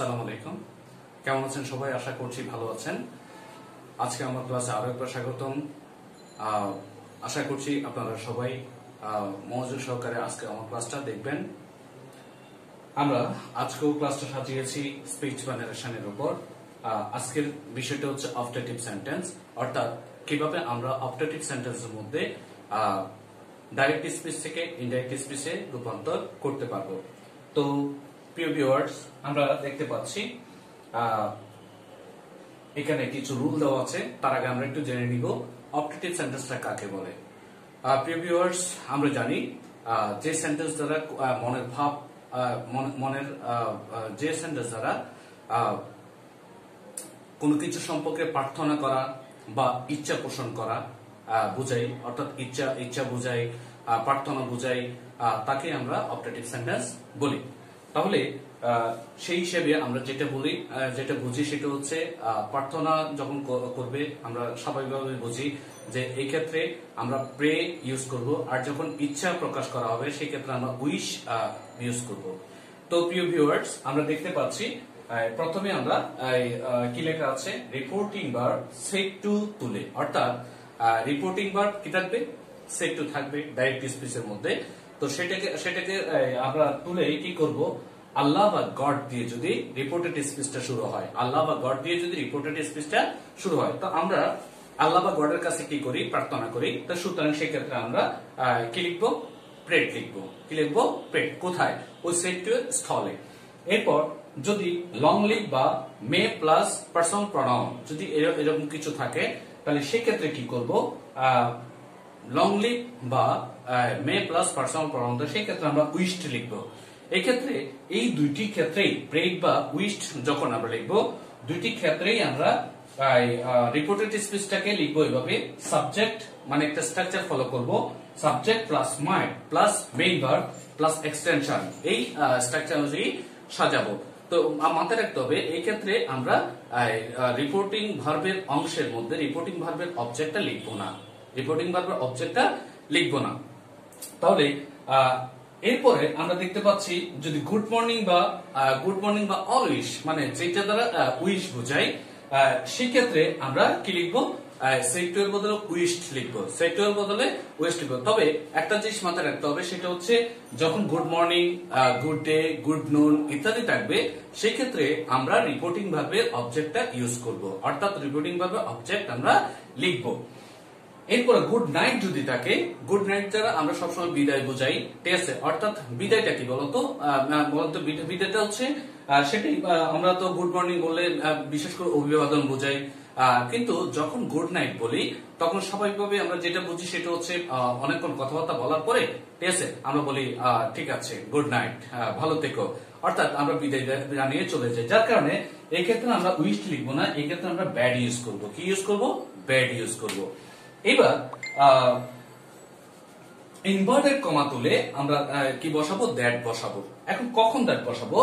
সালাম আলাইকুম। কেমন আছেন সবাই? আশা করছি ভালো আছেন। আজকে আমার ক্লাসে আরো একবার স্বাগতম। আশা করছি আপনারা সবাই মনোযোগ সহকারে আজকে আমার ক্লাসটা দেখবেন। আমরা আজকেও ক্লাসটা সাজিয়েছি স্পিচ বা ন্যারেশনের উপর। আজকের বিষয়টা হচ্ছে অবস্ট্রাকটিভ সেন্টেন্স, অর্থাৎ কিভাবে আমরা অবস্ট্রাকটিভ সেন্টেন্সের মধ্যে ডাইরেক্ট স্পিচ থেকে ইনডাইরেক্ট স্পিচে রূপান্তর করতে পারবো। তো প্রিয় ভিউয়ার্স, আমরা দেখতে পাচ্ছি এখানে কিছু রুল দেওয়া আছে। তার আগে আমরা একটু জেনে নিব অবস্ট্রাকটিভ সেন্টেন্সটা কাকে বলে। প্রিয় ভিউয়ার্স, আমরা জানি যে সেন্টেন্স দ্বারা মনের ভাব মনের যে সেন্টেন্স দ্বারা কোনো কিছু সম্পর্কে প্রার্থনা করা বা ইচ্ছা পোষণ করা বুঝাই, অর্থাৎ ইচ্ছা বুঝাই, প্রার্থনা বুঝাই, তাকে আমরা অবস্ট্রাকটিভ সেন্টেন্স বলি। তাহলে সেই হিসেবে আমরা যেটা বুঝি সেটা হচ্ছে প্রার্থনা যখন করবে আমরা স্বাভাবিকভাবে বুঝি যে এই ক্ষেত্রে আমরা প্রে ইউজ করব, আর যখন ইচ্ছা প্রকাশ করা হবে সেই ক্ষেত্রে আমরা উইশ ইউজ করব। তো প্রিয় ভিউয়ার্স, আমরা দেখতে পাচ্ছি প্রথমে আমরা কি লেখা আছে, রিপোর্টিং ভার্ব সেট টু তুলে, অর্থাৎ রিপোর্টিং ভার্ব কি থাকবে, সেট টু থাকবে ডাইরেক্ট স্পিচের মধ্যে। তো সেটাকে আমরা তুলে কি করব, আল্লাহ বা গড দিয়ে যদি রিপোর্টেড স্পিচটা শুরু হয়, আল্লাহ বা গড দিয়ে যদি রিপোর্টেড স্পিচটা শুরু হয়, তো আমরা আল্লাহ বা গডের কাছে কি করি, প্রার্থনা করি। তো সুতরাং সেক্ষেত্রে আমরা কি লিখবো, প্রেট লিখবো। কি লিখবো, প্রেট। কোথায়, ওই সেটটির স্থলে। এরপর যদি লং লিভ বা মে প্লাস পার্সোনাল প্রোনাউন যদি এরকম কিছু থাকে, তাহলে সেক্ষেত্রে কি করব, লং লিভ বা মে প্লাস পার্সোনাল প্রোনাউন, সেই ক্ষেত্রে আমরা উইশড লিখবো। এক্ষেত্রে এই দুইটি ক্ষেত্রেই প্রেট বা উইশড যখন আমরা লিখবো, দুইটি ক্ষেত্রেই আমরা রিপোর্টেড স্পিচটাকে লিখবো এভাবে, সাবজেক্ট মানে একটা স্ট্রাকচার ফলো করব, subject plus mind plus main verb plus extension, এই স্ট্রাকচার অনুযায়ী সাজাবো। তো মাথায় রাখতে হবে এই ক্ষেত্রে আমরা রিপোর্টিং ভার্বের অংশের মধ্যে রিপোর্টিং ভার্বের অবজেক্টটা লিখবো না, রিপোর্টিং ভার্বের অবজেক্টটা লিখবো না। তাহলে এরপরে আমরা দেখতে পাচ্ছি যদি গুড মর্নিং বা অলওয়েজ মানে যেটা দ্বারা উইশ বোঝায়, সেক্ষেত্রে আমরা কি লিখবো, সেটুয়ের বদলে উইশড লিখবো, সেটুয়ের বদলে উইশড লিখবো। তবে একটা জিনিস মাথায় রাখতে হবে, সেটা হচ্ছে যখন good morning, good day, good noon ইত্যাদি থাকবে, সেক্ষেত্রে আমরা রিপোর্টিং ভাবে অবজেক্টটা ইউজ করব, অর্থাৎ রিপোর্টিং ভাবে অবজেক্ট আমরা লিখবো। এরপরে গুড নাইট যদি থাকে, গুড নাইট দ্বারা আমরা সবসময় বিদায় বোঝাই, ঠিক আছে। অর্থাৎ বিদায়টা কি বলতো বিদায়টা হচ্ছে সেটাই, আমরা তো গুড মর্নিং বললে বিশেষ করে অভিবাদন বোঝাই, কিন্তু যখন গুড নাইট বলি তখন স্বাভাবিকভাবে আমরা যেটা বুঝি সেটা হচ্ছে অনেকক্ষণ কথাবার্তা বলার পরে, ঠিক আছে, আমরা বলি ঠিক আছে গুড নাইট, ভালো থেকো, অর্থাৎ আমরা বিদায় জানিয়ে চলে যাই। যার কারণে এই ক্ষেত্রে আমরা উইশ লিখবো না, এই ক্ষেত্রে আমরা ব্যাড ইউজ করব। কি ইউজ করব, ব্যাড ইউজ করব। এবার ইনভার্টেড কমা তুলে আমরা কি বসাবো, দ্যাট বসাবো। এখন কখন দ্যাট বসাবো,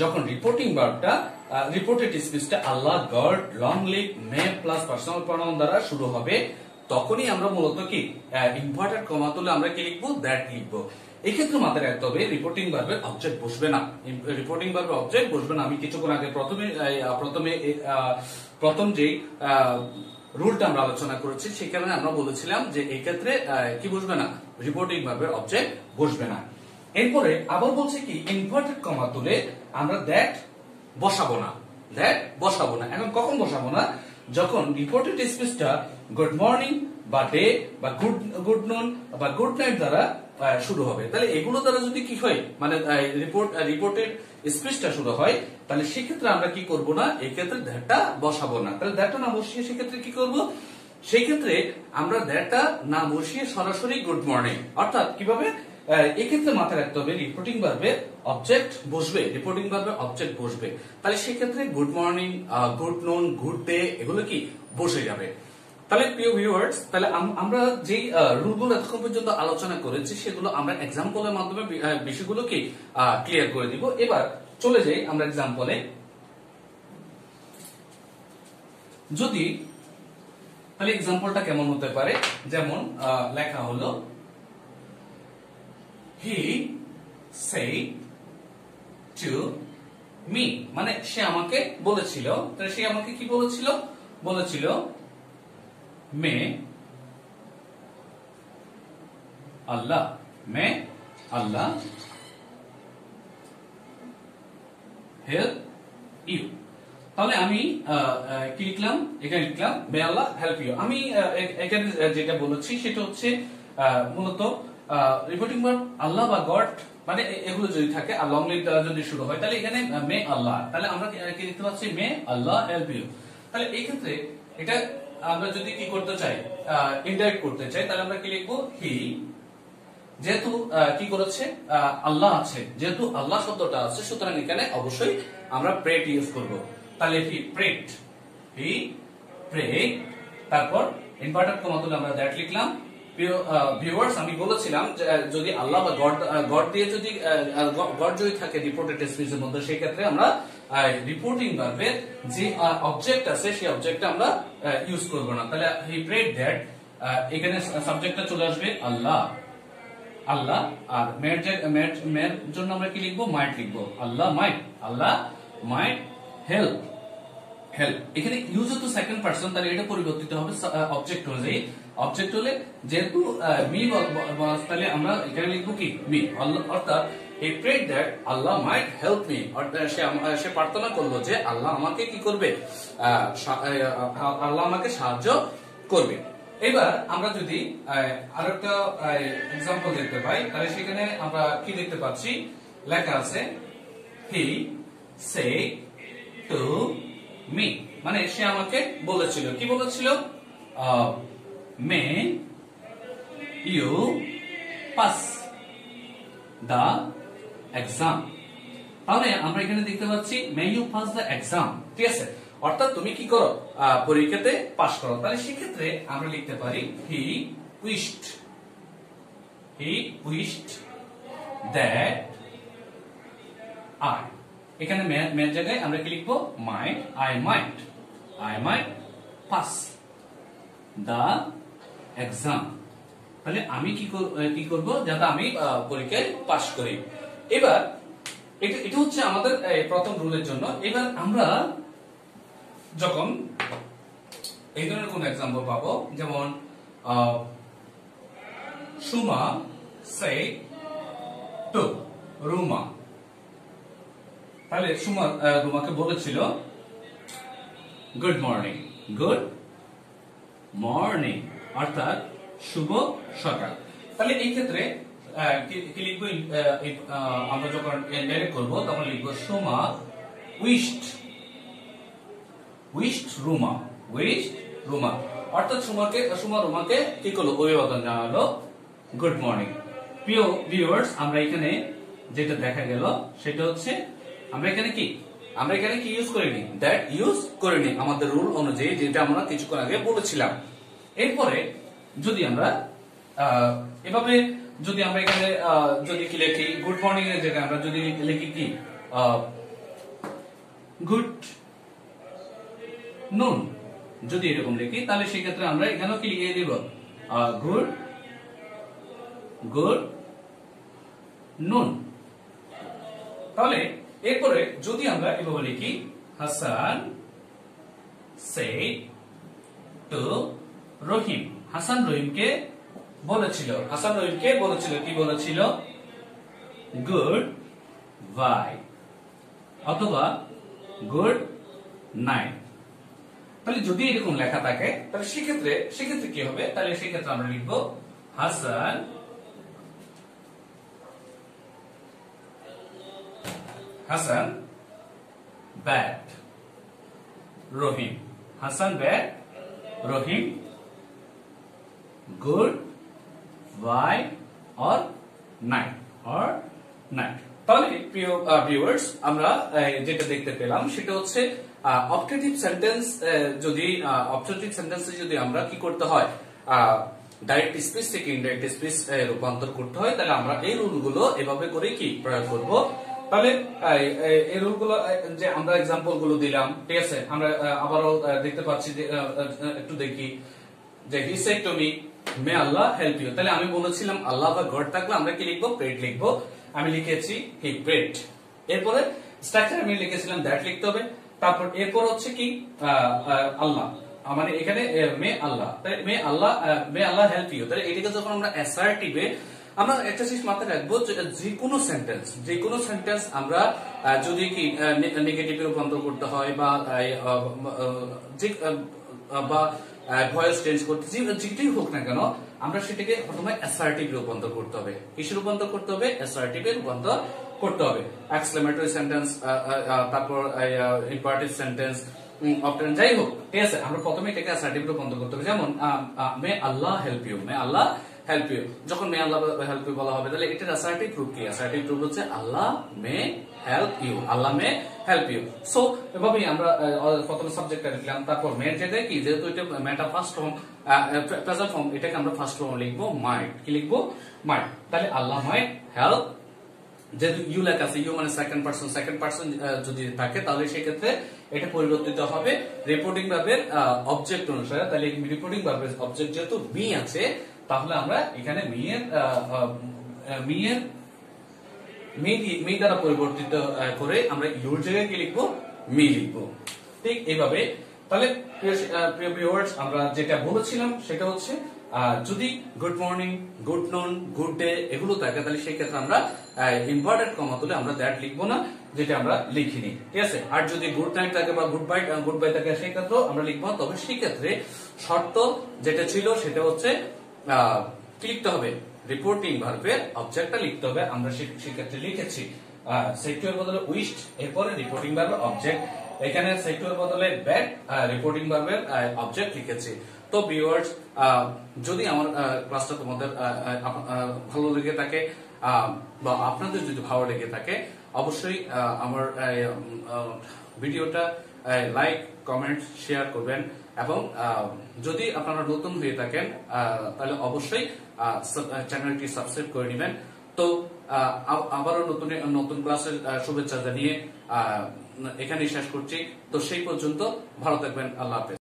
যখন রিপোর্টিং ভার্বটা রিপোর্টেড স্পিচটা Allah, God, long live, may plus personal pronoun দ্বারা শুরু হবে, তখনই আমরা মূলত কি ইনভার্টেড কমা তুলে আমরা কি লিখবো, দ্যাট লিখবো। এই ক্ষেত্রে মাথায় রাখতে হবে রিপোর্টিং ভার্বের অবজেক্ট বসবে না, রিপোর্টিং ভার্বের অবজেক্ট বসবে না। আমি কিছুক্ষণ আগে প্রথম যে রুলটা আমরা আলোচনা করেছি, সেই কারণে আমরা বলেছিলাম যে এই ক্ষেত্রে কি বসবে না, রিপোর্টিং ভার্বের অবজেক্ট বসবে না। এরপরে আবার বলছে কি, ইনভার্টেড কমা তুলে আমরা দ্যাট বসাবো না, দ্যাট বসাবো না। এখন কখন বসাবো না, যখন রিপোর্টেড স্পিচটা গুড মর্নিং বা ডে বা গুড নুন বা গুড নাইট দ্বারা শুরু হবে। তাহলে এগুলো দ্বারা যদি কি হয় মানে রিপোর্টেড স্পিচটা শুরু হয়, তাহলে সেক্ষেত্রে আমরা কি করব না, এই ক্ষেত্রে দ্যাটটা বসাবো না। তাহলে দ্যাটটা না বসিয়ে সেক্ষেত্রে কি করব, সেই ক্ষেত্রে আমরা দ্যাটটা না বসিয়ে সরাসরি গুড মর্নিং, অর্থাৎ কিভাবে, এক্ষেত্রে মাথায় রাখতে হবে রিপোর্টিং ভার্বে অবজেক্ট বসবে, রিপোর্টিং ভার্বে অবজেক্ট বসবে, তাহলে সেক্ষেত্রে good morning, good noon, good day এগুলো কি বসে যাবে। তাহলে প্রিয় ভিউয়ার্স, তাহলে আমরা যে রুলগুলো এতক্ষণ পর্যন্ত আলোচনা করেছি সেগুলো আমরা এক্সাম্পলের মাধ্যমে বিষয়গুলো কি ক্লিয়ার করে দিব। এবার চলে যাই আমরা এক্সাম্পলে। যদি তাহলে এক্সাম্পলটা কেমন হতে পারে, যেমন লেখা হলো He said to মি মানে সে আমাকে বলেছিল, তাহলে সে আমাকে কি বলেছিল? বলেছিল মে আল্লাহ, মে আল্লাহ হেল্প ইউ। তাহলে আমি কি লিখলাম এখানে? লিখলাম মে আল্লাহ হেল্প ইউ। আমি এখানে যেটা বলেছি সেটা হচ্ছে মূলত রিপোর্টিং ভার্ব আল্লাহ বা গড, মানে এগুলো যদি থাকে আর লং লিভ দ্বারা যদি শুরু হয়, তাহলে এখানে মে আল্লাহ, তাহলে আমরা কি লিখতে পাচ্ছি? May Allah help you. তাহলে এই ক্ষেত্রে এটা আমরা যদি কি করতে চাই, ইনডাইরেক্ট করতে চাই, তাহলে আমরা কি লিখবো? হি, যেহেতু কি করেছে আল্লাহ আছে, যেহেতু আল্লাহ শব্দটা আছে, সুতরাং এখানে অবশ্যই আমরা প্রেট ইউজ করব। তাহলে হি প্রেট, হি প্রেট, তারপর ইনভার্টেড কমা তুলে আমরা দ্যাট লিখলাম। ভিউয়ার্স, আমি বলেছিলাম যদি আল্লাহ বা গড, গড দিয়ে যদি গড যদি থাকে রিপোর্টেড স্পিচের মধ্যে, সেই ক্ষেত্রে আমরা রিপোর্টিং ভার্বের যে অবজেক্ট আছে সেই অবজেক্টটা আমরা ইউজ করব না। তাহলে হি প্রেড দ্যাট, এখানে সাবজেক্টটা চলে আসবে আল্লাহ, আল্লাহ, আর মেয়ের জন্য আমরা কি লিখবো? মাইট লিখবো, Allah might, Allah might help, help. এখানে ইউজ তো সেকেন্ড পারসন, তাহলে এটা পরিবর্তিত হবে অবজেক্ট অনুযায়ী। অবজেক্ট হলে যেহেতু মি, তাহলে আমরা এখানে লিখবো কি? মি আল্লাহ, অর্থাৎ he prayed that Allah might help me, অর্থাৎ সে প্রার্থনা করলো যে আল্লাহ আমাকে কি করবে, আল্লাহ আমাকে সাহায্য করবে। এবার আমরা যদি আরেকটা এক্সাম্পল দেখতে পাই, তাহলে সেখানে আমরা কি দেখতে পাচ্ছি? লেখা আছে হি সেড টু মি, মানে সে আমাকে বলেছিল, কি বলেছিল? May you pass the exam. তাহলে আমরা এখানে দেখতে পাচ্ছি may you pass the exam, ঠিক আছে, অর্থাৎ তুমি কি করো, পরীক্ষাতে পাশ করো। তাহলে সেক্ষেত্রে আমরা লিখতে পারি he wished, he wished that I, এখানে মের জায়গায় আমরা কি লিখবো? Might, I might, I might pass the exam, তাহলে আমি কি করব যাতে আমি পরীক্ষায় পাশ করি। এবার এটা হচ্ছে আমাদের প্রথম রুলের জন্য। এবার আমরা যখন এই ধরনের কোন এক্সাম্পল পাবো, যেমন সুমা সেড টু রুমা, তাহলে সুমা রুমাকে বলেছিল গুড মর্নিং, গুড মর্নিং, অর্থাৎ শুভ সকাল। তাহলে এই ক্ষেত্রে কি লিখবো? আমরা যখন ইনডাইরেক্ট করবো তখন লিখবো Suma wished, wished Ruma, wished Ruma, অর্থাৎ সুমা রুমাকে কি করলো? অভিবাদন জানালো, গুড মর্নিং। প্রিয় ভিউয়ার্স, আমরা এখানে যেটা দেখা গেল সেটা হচ্ছে আমরা এখানে কি ইউজ করিনি? দ্যাট ইউজ করিনি আমাদের রুল অনুযায়ী, যেটা আমরা কিছুক্ষণ আগে বলেছিলাম। এরপরে যদি আমরা এভাবে যদি আমরা এখানে যদি কি লিখি, গুড মর্নিং এর জায়গায় আমরা যদি লিখি কি গুড নুন, যদি এরকম লিখি, তাহলে সেক্ষেত্রে আমরা এখানেও কি লিখে দিব? গুড, গুড নুন। তাহলে এরপরে যদি আমরা এভাবে লিখি হাসান সেড টু রহিম, হাসান রহিমকে বলেছিল কি বলেছিল? গুড বাই অথবা গুড নাইট। তাহলে যদি এরকম লেখা থাকে তাহলে সেক্ষেত্রে কি হবে? তাহলে সেক্ষেত্রে আমরা লিখবো Hasan Hasan bade Rahim, Hasan bade Rahim good bye or night, or night. তাহলে প্রিয় ভিউয়ার্স, আমরা যেটা দেখতে পেলাম সেটা হচ্ছে অবজেক্টিভ সেন্টেন্স। যদি অবজেক্টিভ সেন্টেন্সে যদি আমরা কি করতে হয়, ডাইরেক্ট স্পিচ থেকে ইনডাইরেক্ট স্পিচ রূপান্তর করতে হয়, তাহলে আমরা এই রুলগুলো এভাবে করে কি প্রয়োগ করব। তাহলে এই রুলগুলো যে আমরা এক্সাম্পল গুলো দিলাম, ঠিক আছে, আমরা আবারও দেখতে পাচ্ছি যে একটু দেখি যে he said to me may Allah help you. তাহলে আমি বলেছিলাম আল্লাহ বা গড থাকলে আমরা কি লিখবো? প্রেড লিখবো, আমি লিখেছি হি প্রেড। এরপরে স্ট্রাকচার আমি লিখেছিলাম দ্যাট লিখতে হবে। তারপর এরপর হচ্ছে কি আল্লাহ, মানে এখানে মে আল্লাহ, তাই মে আল্লাহ, মে আল্লাহ হেল্প ইউ। তাহলে এটাকে যখন আমরা অ্যাসারটিভে আমরা একটা জিনিস মাথায় রাখবো, যে কোনো সেন্টেন্স আমরা যদি কি নেগেটিভে রূপান্তর করতে হয় বা ভয়েস চেঞ্জ করতে, যেটাই হোক না কেন, আমরা সেটাকে প্রথমে অ্যাসারটিভে রূপান্তর করতে হবে। কিসে রূপান্তর করতে হবে? অ্যাসারটিভে রূপান্তর করতে হবে। এক্সক্লেমেটরি সেন্টেন্স, তারপর ইম্পারেটিভ সেন্টেন্স, অবটেন, যাই হোক, ঠিক আছে, আমরা প্রথমে এটাকে অ্যাসারটিভে রূপান্তর করতে হবে। যেমন may Allah help you, may Allah help you. যখন মে আল্লাহ হেল্প ইউ বলা হবে, তাহলে এটার অ্যাসারটিভ রূপ কি? অ্যাসারটিভ রূপ হচ্ছে Allah may help you, Allah may help you. So এভাবে আমরা প্রথমে সাবজেক্টটা লিখলাম, তারপর মে যেটা কি, যেহেতু এটা মেটা ফার্স্ট ফর্ম, প্রেজেন্ট ফর্ম, এটাকে আমরা ফার্স্ট ফর্ম লিখবো, মাইট। কি লিখবো? মাইট। তাহলে আল্লাহ মাইট হেল্প, যেহেতু ইউ লেখা আছে, ইউ মানে সেকেন্ড পার্সন যদি থাকে, তাহলে সেক্ষেত্রে এটা পরিবর্তিত হবে রিপোর্টিং ভার্বের অবজেক্ট অনুসারে। তাহলে রিপোর্টিং ভার্বের অবজেক্ট যেহেতু মি আছে, তাহলে আমরা এখানে মি দ্বারা পরিবর্তিত করে আমরা ইউর জায়গায় কি লিখবো? মি লিখবো। ঠিক এইভাবে। তাহলে আমরা যেটা বলেছিলাম সেটা হচ্ছে, যদি good morning, good noon, good day এগুলো থাকে, তাহলে সেক্ষেত্রে আমরা ইম্পর্টেন্ট কমা তুলে আমরা দ্যাট লিখবো না, যেটা আমরা লিখিনি, ঠিক আছে। আর যদি গুড নাইট থাকে বা গুড বাই থাকে, সেক্ষেত্রেও আমরা লিখবো না। তবে সেক্ষেত্রে শর্ত যেটা ছিল সেটা হচ্ছে কি লিখতে হবে? রিপোর্টিং ভার্বের অবজেক্টটা লিখতে হবে। আমরা সেক্ষেত্রে লিখেছি সেক্টুয়াল বদলে উইস্ট, এরপরে রিপোর্টিং ভার্বের অবজেক্ট। এখানে সেক্টুয়াল বদলে ব্যাড, রিপোর্টিং ভার্বের অবজেক্ট লিখেছি। তো ভিউয়ার্স, যদি আমার ক্লাসটা তোমাদের ভালো লেগে থাকে বা আপনাদের যদি ভালো লেগে থাকে, অবশ্যই আমার ভিডিওটা লাইক, কমেন্ট, শেয়ার করবেন। এবং যদি আপনারা নতুন হয়ে থাকেন, তাহলে অবশ্যই চ্যানেলটি সাবস্ক্রাইব করে নেবেন। তো আবারও নতুন ক্লাসের শুভেচ্ছা জানিয়ে এখানেই শেষ করছি। তো সেই পর্যন্ত ভালো থাকবেন। আল্লাহ হাফেজ।